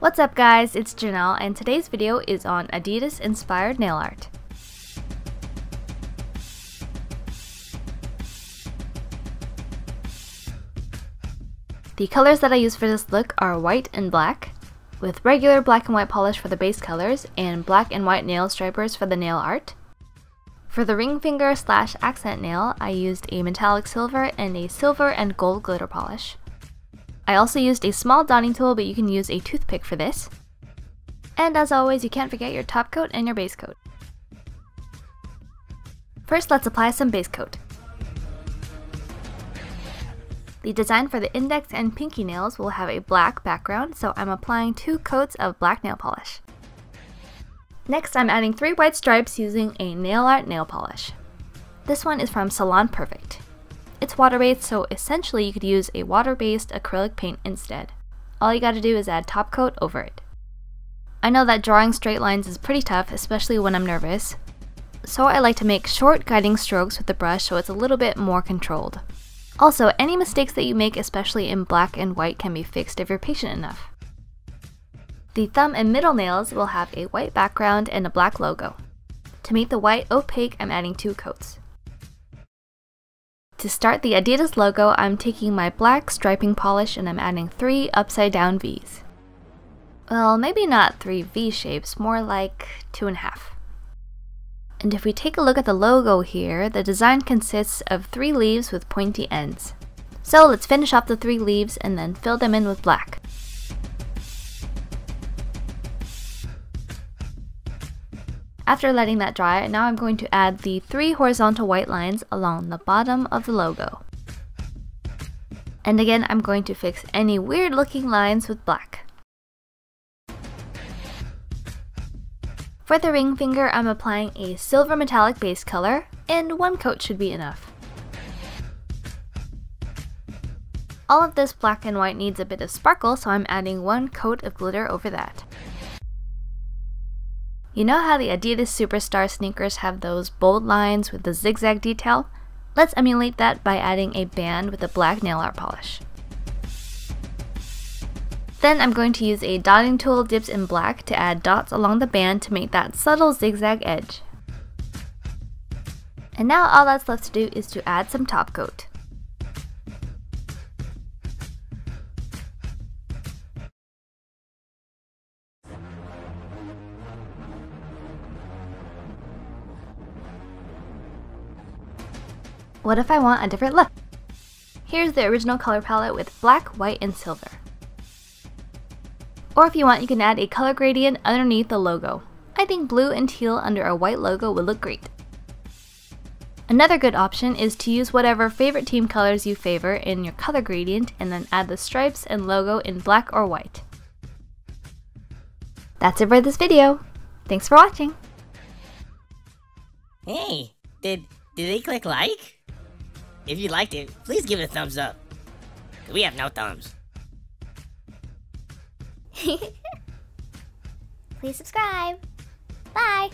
What's up guys, it's Janelle and today's video is on Adidas inspired nail art. The colors that I use for this look are white and black, with regular black and white polish for the base colors and black and white nail stripers for the nail art. For the ring finger / accent nail, I used a metallic silver and a silver and gold glitter polish. I also used a small dotting tool, but you can use a toothpick for this. And as always, you can't forget your top coat and your base coat. First, let's apply some base coat. The design for the index and pinky nails will have a black background, so I'm applying 2 coats of black nail polish. Next, I'm adding 3 white stripes using a nail art nail polish. This one is from Salon Perfect. It's water-based, so essentially you could use a water-based acrylic paint instead. All you gotta do is add top coat over it. I know that drawing straight lines is pretty tough, especially when I'm nervous, so I like to make short guiding strokes with the brush so it's a little bit more controlled. Also, any mistakes that you make, especially in black and white, can be fixed if you're patient enough. The thumb and middle nails will have a white background and a black logo. To make the white opaque, I'm adding 2 coats. To start the Adidas logo, I'm taking my black striping polish and I'm adding 3 upside down V's. Well, maybe not 3 V shapes, more like 2.5. And if we take a look at the logo here, the design consists of 3 leaves with pointy ends. So let's finish off the 3 leaves and then fill them in with black. After letting that dry, now I'm going to add the 3 horizontal white lines along the bottom of the logo. And again, I'm going to fix any weird looking lines with black. For the ring finger, I'm applying a silver metallic base color, and 1 coat should be enough. All of this black and white needs a bit of sparkle, so I'm adding 1 coat of glitter over that. You know how the Adidas Superstar sneakers have those bold lines with the zigzag detail? Let's emulate that by adding a band with a black nail art polish. Then I'm going to use a dotting tool dipped in black to add dots along the band to make that subtle zigzag edge. And now all that's left to do is to add some top coat. What if I want a different look? Here's the original color palette with black, white, and silver. Or if you want, you can add a color gradient underneath the logo. I think blue and teal under a white logo would look great. Another good option is to use whatever favorite team colors you favor in your color gradient and then add the stripes and logo in black or white. That's it for this video. Thanks for watching. Hey, did they click like? If you liked it, please give it a thumbs up. We have no thumbs. Please subscribe. Bye.